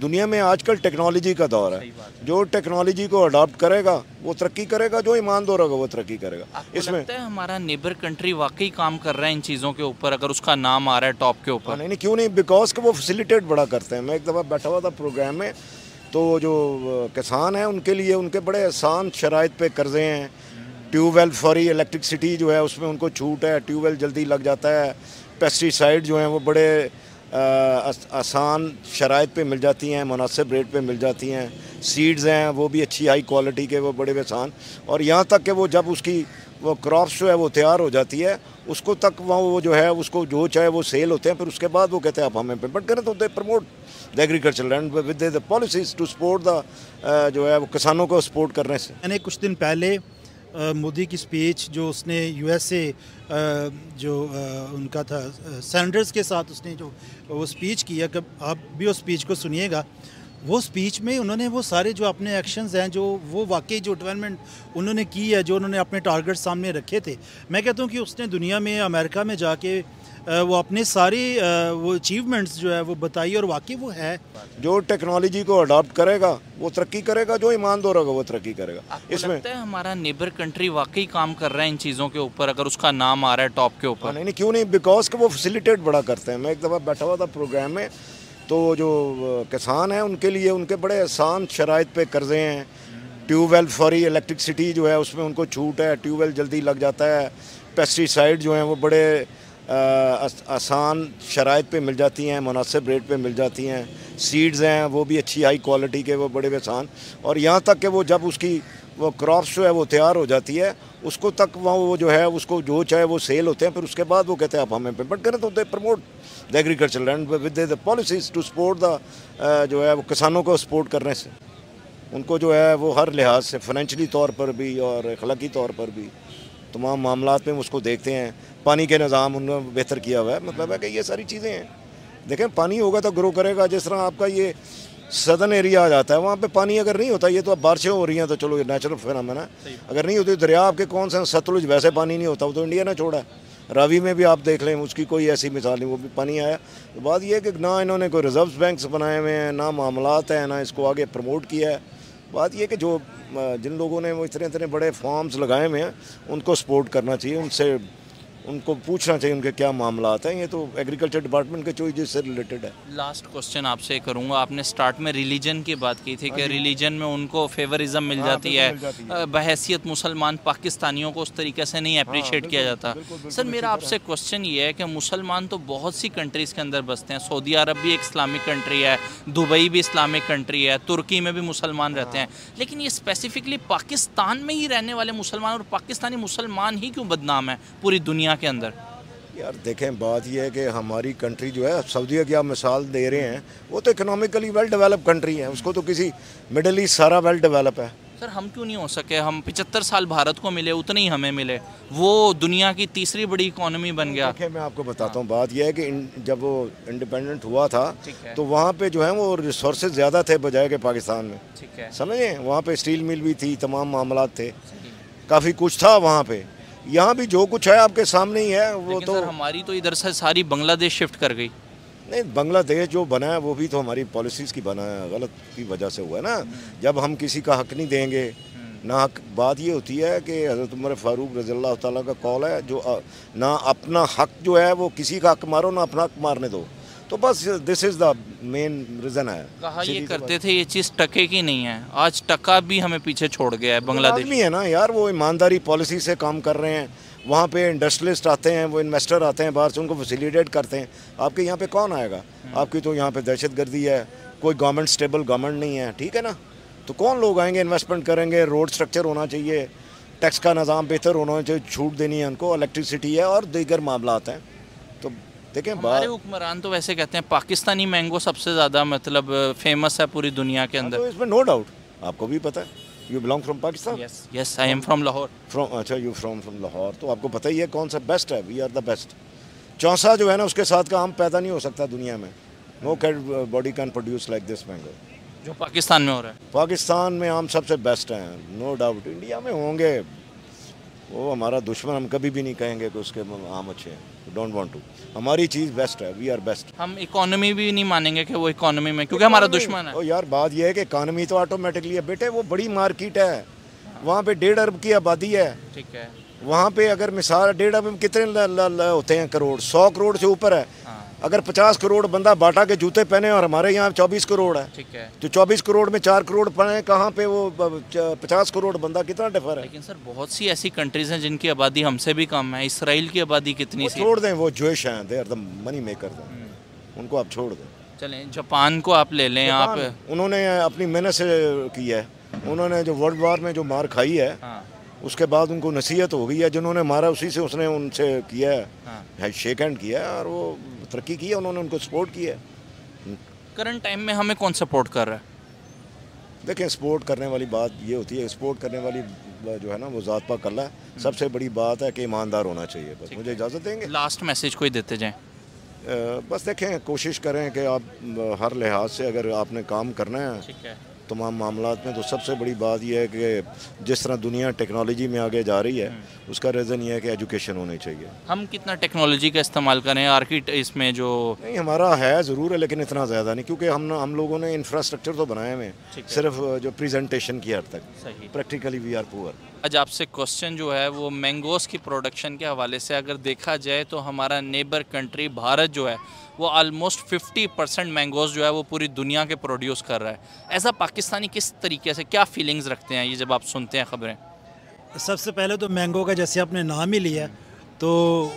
दुनिया में आजकल टेक्नोलॉजी का दौर है, जो टेक्नोलॉजी को अडॉप्ट करेगा वो तरक्की करेगा, जो ईमानदार होगा वो तरक्की करेगा। इसमें लगता है हमारा नेबर कंट्री वाकई काम कर रहा है इन चीज़ों के ऊपर, अगर उसका नाम आ रहा है टॉप के ऊपर। नहीं क्यों नहीं, बिकॉज वो फैसिलिटेट बड़ा करते हैं। मैं एक दफ़ा बैठा हुआ था प्रोग्राम में, तो जो किसान हैं उनके लिए उनके बड़े आसान शराइत पर कर्जे हैं, ट्यूबवेल फ्री इलेक्ट्रिसिटी जो है उसमें उनको छूट है, ट्यूबवेल जल्दी लग जाता है, पेस्टिसाइड जो हैं वो बड़े आसान शराइत पे मिल जाती हैं, मुनासिब रेट पे मिल जाती हैं, सीड्स हैं वो भी अच्छी हाई क्वालिटी के, वो बड़े आसान। और यहाँ तक कि वो जब उसकी वो क्रॉप्स जो है वो तैयार हो जाती है उसको तक वहाँ वो जो है उसको जो चाहे वो सेल होते हैं, फिर उसके बाद वो कहते हैं आप हमें पेमेंट करें। तो they promote the agriculture and with the policies to support the जो है वो किसानों को सपोर्ट करने से। मैंने कुछ दिन पहले मोदी की स्पीच जो उसने यूएसए जो उनका था सैंडर्स के साथ उसने जो वो स्पीच किया, कि आप भी उस स्पीच को सुनिएगा। वो स्पीच में उन्होंने वो सारे जो अपने एक्शंस हैं जो वो वाकई जो डेवलपमेंट उन्होंने की है, जो उन्होंने अपने टारगेट सामने रखे थे, मैं कहता हूँ कि उसने दुनिया में अमेरिका में जाके वो अपने सारे वो अचीवमेंट्स जो है वो बताई, और वाकई वो है। जो टेक्नोलॉजी को अडॉप्ट करेगा वो तरक्की करेगा, जो ईमानदार होगा वो तरक्की करेगा। इसमें लगता है हमारा नेबर कंट्री वाकई काम कर रहा है इन चीज़ों के ऊपर, अगर उसका नाम आ रहा है टॉप के ऊपर। नहीं क्यों नहीं, बिकॉज वो फैसिलिटेट बड़ा करते हैं। मैं एक दफ़ा बैठा हुआ था प्रोग्राम में, तो जो किसान हैं उनके लिए उनके बड़े आसान शराइत पे कर्जे हैं, ट्यूबवेल फ्री इलेक्ट्रिसिटी जो है उसमें उनको छूट है, ट्यूबवेल जल्दी लग जाता है, पेस्टिसाइड जो हैं वो बड़े आसान शराइत पे मिल जाती हैं, मुनासिब रेट पे मिल जाती हैं, सीड्स हैं वो भी अच्छी हाई क्वालिटी के, वो बड़े आसान। और यहाँ तक कि वो जब उसकी वो क्रॉप्स जो है वो तैयार हो जाती है उसको तक वहाँ वो जो है उसको जो चाहे वो सेल होते हैं, फिर उसके बाद वो कहते हैं आप हमें पेमेंट करें। तो they promote the agriculture and with the policies to support the जो है वो किसानों को सपोर्ट करने से उनको जो है वो हर लिहाज से फाइनेंशली तौर पर भी और अखलाकी तौर पर भी तमाम मामलात में उसको देखते हैं। पानी के निज़ाम उन्होंने बेहतर किया हुआ है, मतलब है कि ये सारी चीज़ें हैं। देखें पानी होगा तो ग्रो करेगा। जिस तरह आपका ये सदर्न एरिया आ जाता है, वहाँ पे पानी अगर नहीं होता, ये तो अब बारिशें हो रही हैं तो चलो ये नेचुरल फिनोमेना है, अगर नहीं होती दरिया आपके कौन सा सतलुज वैसे पानी नहीं होता, वो तो इंडिया ने छोड़ा है। रावी में भी आप देख लें, उसकी कोई ऐसी मिसाल नहीं, वो भी पानी आया। तो बात यह है कि ना इन्होंने कोई रिजर्व बैंक्स बनाए हुए हैं, ना मामलात हैं, ना इसको आगे प्रमोट किया है। बात यह कि जो जिन लोगों ने वो इतने इतने बड़े फार्म्स लगाए हुए हैं उनको सपोर्ट करना चाहिए, उनसे उनको पूछना चाहिए उनके क्या मामलात हैं। ये तो एग्रीकल्चर डिपार्टमेंट के चॉइस से रिलेटेड है। लास्ट क्वेश्चन आपसे करूंगा, आपने स्टार्ट में रिलीजन की बात की थी कि रिलीजन में उनको फेवरिज्म मिल जाती है, बहैसियत मुसलमान पाकिस्तानियों को उस तरीके से नहीं अप्रिशिएट किया जाता। सर मेरा आपसे क्वेश्चन ये है कि मुसलमान तो बहुत सी कंट्रीज़ के अंदर बसते हैं, सऊदी अरब भी एक इस्लामिक कंट्री है, दुबई भी इस्लामिक कंट्री है, तुर्की में भी मुसलमान रहते हैं, लेकिन ये स्पेसिफिकली पाकिस्तान में ही रहने वाले मुसलमान और पाकिस्तानी मुसलमान ही क्यों बदनाम है पूरी दुनिया के अंदर? यार देखें बात यह है कि हमारी कंट्री जो है, सऊदी की आप मिसाल दे रहे हैं, वो तो इकोनॉमिकली वेल डेवलप कंट्री है, उसको तो किसी मिडिल ईस्ट सारा वेल डेवलप है। सर हम क्यों नहीं हो सके? हम 75 साल भारत को मिले उतने ही हमें मिले, वो दुनिया की तीसरी बड़ी इकोनॉमी बन गया। देखिए मैं आपको बताता हूँ, बात यह है कि जब वो इंडिपेंडेंट हुआ था तो वहाँ पे जो है वो रिसोर्स ज़्यादा थे बजाय के पाकिस्तान में, समझें। वहाँ पे स्टील मिल भी थी, तमाम मामला थे, काफ़ी कुछ था वहाँ पे। यहाँ भी जो कुछ है आपके सामने ही है। वो तो सर हमारी तो इधर से सारी बांग्लादेश शिफ्ट कर गई। नहीं बांग्लादेश जो बना है वो भी तो हमारी पॉलिसीज़ की बना है, गलत की वजह से हुआ है ना। जब हम किसी का हक नहीं देंगे ना हक, बात ये होती है कि हज़रत उमर फारूक रज़ी अल्लाह ताला का कौल है जो ना अपना हक जो है वो किसी का हक मारो ना अपना हक मारने दो, तो बस this is the main reason है। कहा ये करते थे ये चीज़ टके की नहीं है, आज टका भी हमें पीछे छोड़ गया है। बांग्लादेश भी है ना यार, वो ईमानदारी पॉलिसी से काम कर रहे हैं। वहाँ पे इंडस्ट्रियलिस्ट आते हैं, वो इन्वेस्टर आते हैं बाहर से, उनको फैसिलिटेट करते हैं। आपके यहाँ पे कौन आएगा? आपकी तो यहाँ पे दहशतगर्दी है, कोई गवर्नमेंट स्टेबल गवर्नमेंट नहीं है, ठीक है ना। तो कौन लोग आएंगे, इन्वेस्टमेंट करेंगे? रोड स्ट्रक्चर होना चाहिए, टैक्स का निज़ाम बेहतर होना चाहिए, छूट देनी है उनको, इलेक्ट्रिसिटी है और दीगर मामलात हैं। तो देखिए हमारे हुक्मरान तो वैसे कहते हैं पाकिस्तानी मैंगो सबसे ज़्यादा मतलब फेमस है पूरी दुनिया के अंदर। तो इसमें नो डाउट, आपको भी पता है। You belong from Pakistan? Yes I am from Lahore. अच्छा यू फ्राम लाहौर, तो आपको पता ही है कौन सा बेस्ट है। We are the best. Chausa जो है ना उसके साथ का आम पैदा नहीं हो सकता दुनिया में। No cat body can produce like this mango जो पाकिस्तान में हो रहा है। पाकिस्तान में आम सबसे बेस्ट हैं, नो डाउट। इंडिया में होंगे वो हमारा दुश्मन, हम कभी भी नहीं कहेंगे कि उसके आम अच्छे हैं, डोंट वांट टू। हमारी चीज़ बेस्ट है, वी आर बेस्ट। हम इकोनॉमी भी नहीं मानेंगे कि वो इकोनॉमी में, क्योंकि हमारा दुश्मन है। ओ यार बात ये है कि इकोनॉमी तो ऑटोमेटिकली है बेटे, वो बड़ी मार्केट है, वहाँ पे 1.5 अरब की आबादी है, ठीक है। वहाँ पे अगर मिसाल 1.5 अरब कितने होते हैं करोड़, 100 करोड़ से ऊपर है। अगर 50 करोड़ बंदा बाटा के जूते पहने और हमारे यहाँ 24 करोड़ है, ठीक है। तो 24 करोड़ में 4 करोड़ पहने, कहाँ पे वो 50 करोड़ बंदा, कितना डिफर है। लेकिन सर बहुत सी ऐसी कंट्रीज हैं जिनकी आबादी हमसे भी कम है। इसराइल की आबादी कितनी सी, छोड़ दें, वो जोश हैं, they are the money maker, उनको आप छोड़ दें। चलें जापान को आप ले लें, आप उन्होंने अपनी मेहनत से की है, उन्होंने जो वर्ल्ड वॉर में जो मार खाई है उसके बाद उनको नसीहत हो गई है, जिन्होंने मारा उसी से उसने उनसे किया है, शेक हैंड किया है और वो तरक्की की है, उन्होंने उनको सपोर्ट किया है। करंट टाइम में हमें कौन सपोर्ट कर रहा है? देखें सपोर्ट करने वाली बात ये होती है, सपोर्ट करने वाली जो है ना वो ज़ात पाक अल्लाह है। सबसे बड़ी बात है कि ईमानदार होना चाहिए। बस मुझे इजाज़त देंगे, लास्ट मैसेज कोई देते जाएँ। बस देखें, कोशिश करें कि आप हर लिहाज से अगर आपने काम करना है तमाम मामलात में, तो सबसे बड़ी बात यह है कि जिस तरह दुनिया टेक्नोलॉजी में आगे जा रही है उसका रीज़न यह है कि एजुकेशन होनी चाहिए। हम कितना टेक्नोलॉजी का इस्तेमाल करें आर्किट इसमें जो नहीं हमारा है ज़रूर है, लेकिन इतना ज़्यादा नहीं, क्योंकि हम लोगों ने इंफ्रास्ट्रक्चर तो बनाए हुए हैं, सिर्फ जो प्रेजेंटेशन की हद तक, प्रैक्टिकली वी आर पुअर। आज आपसे क्वेश्चन जो है वो मैंगोज़ की प्रोडक्शन के हवाले से अगर देखा जाए तो हमारा नेबर कंट्री भारत जो है वो आलमोस्ट 50% मैंगोज़ जो है वो पूरी दुनिया के प्रोड्यूस कर रहा है। ऐसा पाकिस्तानी किस तरीके से, क्या फीलिंग्स रखते हैं ये जब आप सुनते हैं खबरें? सबसे पहले तो मैंगो का जैसे आपने नाम ही लिया तो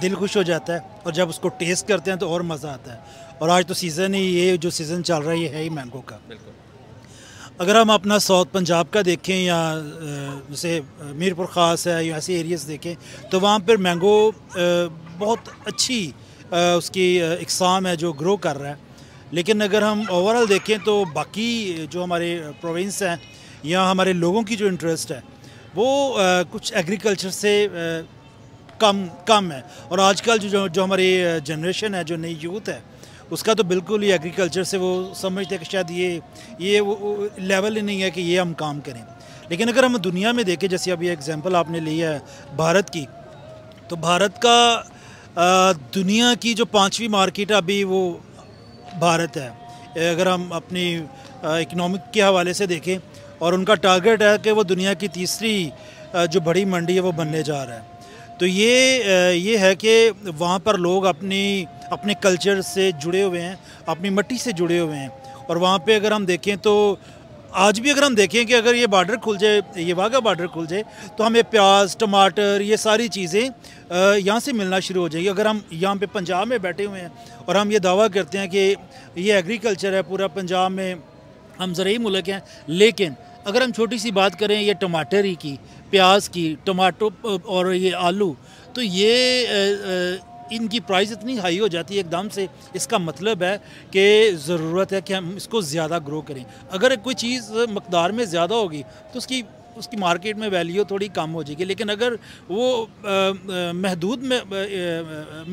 दिल खुश हो जाता है, और जब उसको टेस्ट करते हैं तो और मज़ा आता है। और आज तो सीज़न ही, ये जो सीज़न चल रहा है ये है ही मैंगो का। बिल्कुल, अगर हम अपना साउथ पंजाब का देखें या जैसे मीरपुर ख़ास है या ऐसे एरियाज़ देखें तो वहाँ पर मैंगो बहुत अच्छी उसकी इकसाम है जो ग्रो कर रहा है। लेकिन अगर हम ओवरऑल देखें तो बाकी जो हमारे प्रोविंस हैं या हमारे लोगों की जो इंटरेस्ट है वो कुछ एग्रीकल्चर से कम है। और आजकल जो हमारी जनरेशन है, जो नई यूथ है, उसका तो बिल्कुल ही एग्रीकल्चर से वो समझते हैं कि शायद ये वो लेवल ही नहीं है कि ये हम काम करें। लेकिन अगर हम दुनिया में देखें, जैसे अभी एग्जांपल आपने लिया है भारत की, तो भारत का दुनिया की जो 5वीं मार्केट है अभी वो भारत है। अगर हम अपनी इकनॉमिक के हवाले से देखें, और उनका टारगेट है कि वो दुनिया की 3री जो बड़ी मंडी है वो बनने जा रहा है। तो ये है कि वहाँ पर लोग अपने कल्चर से जुड़े हुए हैं, अपनी मिट्टी से जुड़े हुए हैं। और वहाँ पे अगर हम देखें तो आज भी अगर हम देखें कि अगर ये बॉर्डर खुल जाए, ये वाघा बॉर्डर खुल जाए, तो हमें प्याज, टमाटर, ये सारी चीज़ें यहाँ से मिलना शुरू हो जाएगी। अगर हम यहाँ पे पंजाब में बैठे हुए हैं और हम ये दावा करते हैं कि ये एग्रीकल्चर है, पूरा पंजाब में हम ज़रूरी मुल्क हैं, लेकिन अगर हम छोटी सी बात करें ये टमाटर ही की, प्याज की, टमाटो और ये आलू, तो ये इनकी प्राइस इतनी हाई हो जाती है एकदम से। इसका मतलब है कि ज़रूरत है कि हम इसको ज़्यादा ग्रो करें। अगर कोई चीज़ मकदार में ज़्यादा होगी तो उसकी मार्केट में वैल्यू थोड़ी कम हो जाएगी, लेकिन अगर वो महदूद में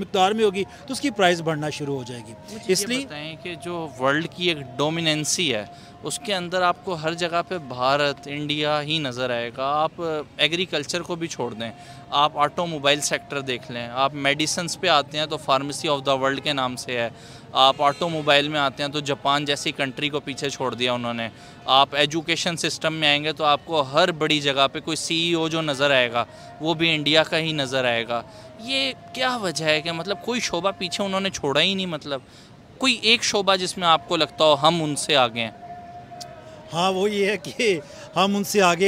मकदार में होगी तो उसकी प्राइस बढ़ना शुरू हो जाएगी। इसलिए बताएं कि जो वर्ल्ड की एक डोमिनेंसी है उसके अंदर आपको हर जगह पे भारत, इंडिया ही नज़र आएगा। आप एग्रीकल्चर को भी छोड़ दें, आप ऑटोमोबाइल सेक्टर देख लें, आप मेडिसिन्स पे आते हैं तो फार्मेसी ऑफ द वर्ल्ड के नाम से है, आप ऑटोमोबाइल में आते हैं तो जापान जैसी कंट्री को पीछे छोड़ दिया उन्होंने, आप एजुकेशन सिस्टम में आएंगे तो आपको हर बड़ी जगह पे कोई CEO जो नज़र आएगा वो भी इंडिया का ही नज़र आएगा। ये क्या वजह है कि मतलब कोई शोबा पीछे उन्होंने छोड़ा ही नहीं, मतलब कोई एक शोबा जिसमें आपको लगता हो हम उनसे आगे हैं? हाँ, वो ये है कि हम उनसे आगे,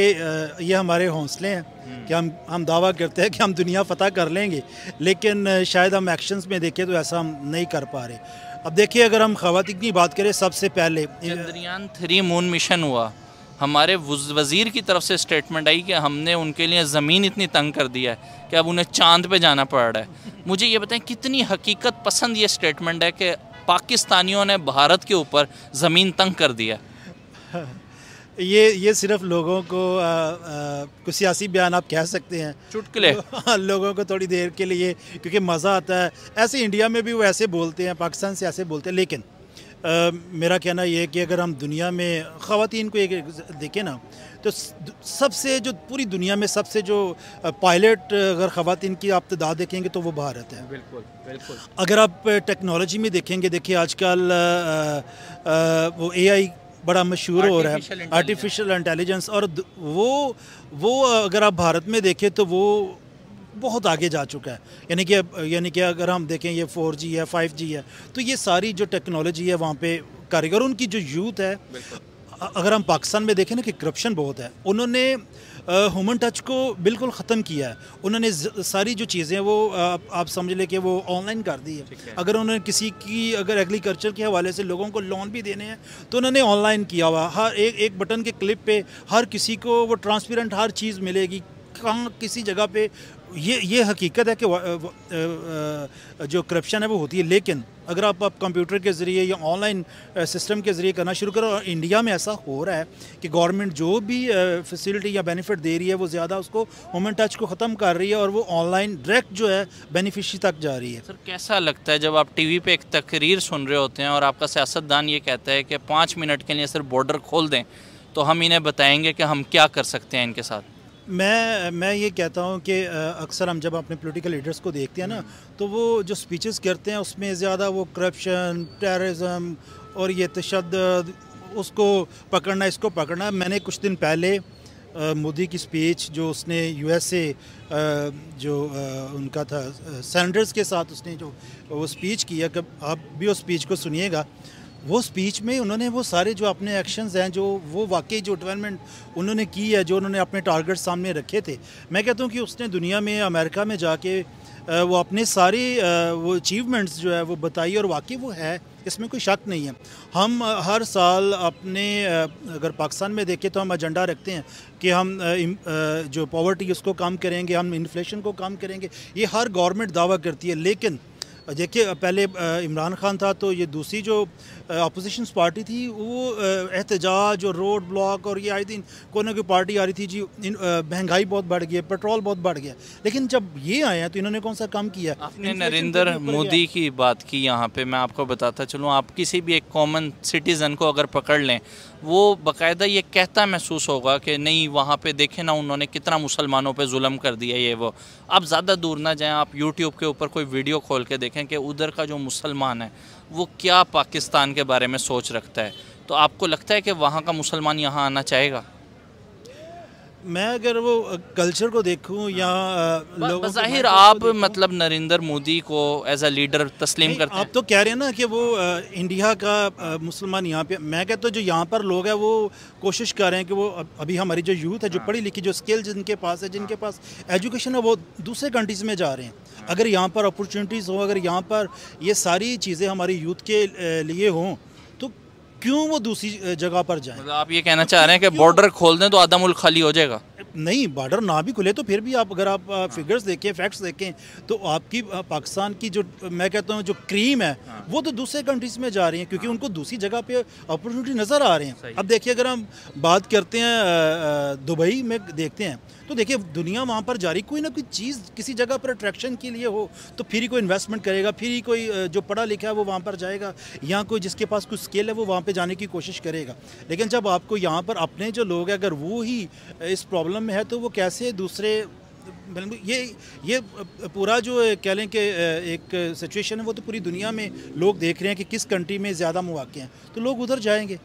ये हमारे हौसले हैं कि हम दावा करते हैं कि हम दुनिया फ़तह कर लेंगे, लेकिन शायद हम एक्शंस में देखें तो ऐसा हम नहीं कर पा रहे। अब देखिए, अगर हम ख़वातीन की बात करें, सबसे पहले चंद्रयान 3 मून मिशन हुआ, हमारे वज़ीर की तरफ से स्टेटमेंट आई कि हमने उनके लिए ज़मीन इतनी तंग कर दिया है कि अब उन्हें चांद पर जाना पड़ रहा है। मुझे ये बताएं कितनी हकीकत पसंद ये स्टेटमेंट है कि पाकिस्तानियों ने भारत के ऊपर ज़मीन तंग कर दिया। ये सिर्फ लोगों को कुछ सियासी बयान आप कह सकते हैं, चुटकुले लोगों को थोड़ी देर के लिए, क्योंकि मज़ा आता है। ऐसे इंडिया में भी वो ऐसे बोलते हैं, पाकिस्तान से ऐसे बोलते हैं, लेकिन मेरा कहना यह है कि अगर हम दुनिया में ख़वातीन को एक देखें ना तो सबसे जो पूरी दुनिया में सबसे जो पायलट अगर ख़वातीन की आप तादाद देखेंगे तो वो भारत है। बिल्कुल बिल्कुल। अगर आप टेक्नोलॉजी में देखेंगे, देखिए आजकल वो AI बड़ा मशहूर हो रहा है, आर्टिफिशियल इंटेलिजेंस, और वो अगर आप भारत में देखें तो वो बहुत आगे जा चुका है। यानी कि अगर हम देखें ये 4G है, 5G है, तो ये सारी जो टेक्नोलॉजी है वहाँ पे कारीगर उनकी जो यूथ है। अगर हम पाकिस्तान में देखें ना कि करप्शन बहुत है, उन्होंने ह्यूमन टच को बिल्कुल ख़त्म किया है। उन्होंने सारी जो चीज़ें वो आप समझ लें कि वो ऑनलाइन कर दी है। अगर उन्होंने किसी की अगर एग्रीकल्चर के हवाले से लोगों को लोन भी देने हैं तो उन्होंने ऑनलाइन किया हुआ, हर एक बटन के क्लिप पे हर किसी को वो ट्रांसपेरेंट हर चीज़ मिलेगी। कहाँ किसी जगह पे ये हकीकत है कि जो करप्शन है वो होती है, लेकिन अगर आप कंप्यूटर के ज़रिए या ऑनलाइन सिस्टम के ज़रिए करना शुरू करो, और इंडिया में ऐसा हो रहा है कि गवर्नमेंट जो भी फैसिलिटी या बेनिफिट दे रही है वो ज़्यादा उसको ह्यूमन टच को ख़त्म कर रही है और वो ऑनलाइन डायरेक्ट जो है बेनिफिशरी तक जा रही है। सर कैसा लगता है जब आप टीवी पे एक तकरीर सुन रहे होते हैं और आपका सियासतदान ये कहता है कि 5 मिनट के लिए सर बॉर्डर खोल दें तो हम इन्हें बताएँगे कि हम क्या कर सकते हैं इनके साथ? मैं ये कहता हूँ कि अक्सर हम जब अपने पॉलिटिकल लीडर्स को देखते हैं ना तो वो जो स्पीचेस करते हैं उसमें ज़्यादा वो करप्शन, टेररिज्म और ये तशद्दद, उसको पकड़ना, इसको पकड़ना। मैंने कुछ दिन पहले मोदी की स्पीच जो उसने USA जो उनका था सेनेटर्स के साथ उसने जो वो स्पीच किया, कि आप भी उस स्पीच को सुनिएगा। वो स्पीच में उन्होंने वो सारे जो अपने एक्शंस हैं, जो वो वाकई जो डेवलपमेंट उन्होंने की है, जो उन्होंने अपने टारगेट सामने रखे थे, मैं कहता हूँ कि उसने दुनिया में अमेरिका में जाके वो अपने सारे वो अचीवमेंट्स जो है वो बताई, और वाकई वो है, इसमें कोई शक नहीं है। हम हर साल अपने अगर पाकिस्तान में देखें तो हम एजेंडा रखते हैं कि हम जो पॉवर्टी उसको कम करेंगे, हम इन्फ्लेशन को कम करेंगे, ये हर गवर्नमेंट दावा करती है। लेकिन देखिए पहले इमरान खान था तो ये दूसरी जो अपोजिशन पार्टी थी वो एहतजाज और रोड ब्लॉक और ये आए दिन कोई ना कोई पार्टी आ रही थी जी, महंगाई बहुत बढ़ गई है, पेट्रोल बहुत बढ़ गया। लेकिन जब ये आए हैं तो इन्होंने कौन सा काम किया? आपने नरेंद्र मोदी की बात की, यहाँ पे मैं आपको बताता चलूँ, आप किसी भी एक कॉमन सिटीज़न को अगर पकड़ लें वो बाकायदा ये कहता महसूस होगा कि नहीं वहाँ पे देखें ना उन्होंने कितना मुसलमानों पे जुल्म कर दिया ये वो। आप ज़्यादा दूर ना जाएं, आप यूट्यूब के ऊपर कोई वीडियो खोल के देखें कि उधर का जो मुसलमान है वो क्या पाकिस्तान के बारे में सोच रखता है। तो आपको लगता है कि वहाँ का मुसलमान यहाँ आना चाहेगा? मैं अगर वो कल्चर को देखूं या ज़ाहिर आप मतलब नरेंद्र मोदी को एज अ लीडर तस्लीम करते हैं। आप तो कह रहे हैं ना कि वो इंडिया का मुसलमान यहाँ पे, मैं कहता हूँ जो यहाँ पर लोग हैं वो कोशिश कर रहे हैं कि वो अभी हमारी जो यूथ है, जो पढ़ी लिखी, जो स्किल जिनके पास है, जिनके पास एजुकेशन है, वो दूसरे कंट्रीज़ में जा रहे हैं। अगर यहाँ पर अपॉर्चुनिटीज़ हों, अगर यहाँ पर ये सारी चीज़ें हमारी यूथ के लिए हों, क्यों वो दूसरी जगह पर जाए? मतलब आप ये कहना चाह रहे हैं कि बॉर्डर खोल दें तो आधा मुल्क खाली हो जाएगा? नहीं, बॉर्डर ना भी खुले तो फिर भी आप अगर आप फिगर्स देखें, फैक्ट्स देखें तो आपकी पाकिस्तान की जो मैं कहता हूँ जो क्रीम है वो तो दूसरे कंट्रीज में जा रही है क्योंकि उनको दूसरी जगह पे अपॉर्चुनिटी नज़र आ रहे हैं। अब देखिए अगर हम बात करते हैं दुबई में देखते हैं तो देखिए दुनिया वहाँ पर जा रही, कोई ना कोई चीज़ किसी जगह पर अट्रैक्शन के लिए हो तो फिर ही कोई इन्वेस्टमेंट करेगा, फिर ही कोई जो पढ़ा लिखा है वो वहाँ पर जाएगा, या कोई जिसके पास कुछ स्किल है वो वहाँ पर जाने की कोशिश करेगा। लेकिन जब आपको यहाँ पर अपने जो लोग हैं अगर वो ही इस प्रॉब्लम में है तो वो कैसे दूसरे, ये पूरा जो कह लें कि एक सिचुएशन है वो तो पूरी दुनिया में लोग देख रहे हैं कि किस कंट्री में ज़्यादा मौके हैं तो लोग उधर जाएंगे।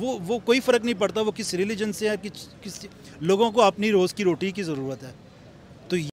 वो कोई फ़र्क नहीं पड़ता वो किस रिलीजन से है, किस लोगों को अपनी रोज़ की रोटी की ज़रूरत है।